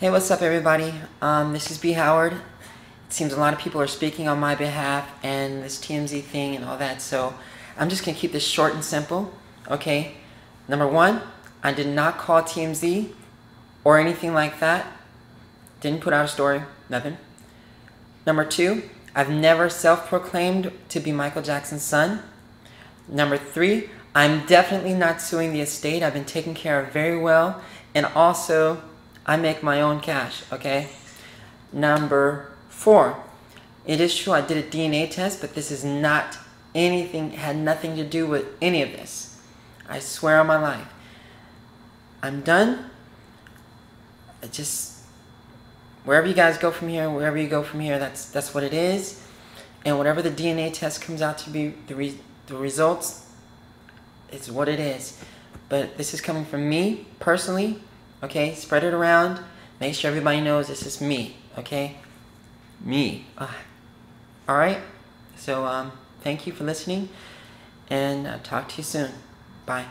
Hey, what's up everybody? This is B. Howard. It seems a lot of people are speaking on my behalf and this TMZ thing and all that, so I'm just going to keep this short and simple, okay? Number one, I did not call TMZ or anything like that. Didn't put out a story, nothing. Number two, I've never self-proclaimed to be Michael Jackson's son. Number three, I'm definitely not suing the estate. I've been taken care of very well, and also I make my own cash, okay? Number four, it is true I did a DNA test, but this is not anything, had nothing to do with any of this. I swear on my life. I'm done. I just, wherever you guys go from here, that's what it is. And whatever the DNA test comes out to be, the results, it's what it is. But this is coming from me, personally. Okay, spread it around. Make sure everybody knows this is me. Okay, me. All right. So thank you for listening, and I'll talk to you soon. Bye.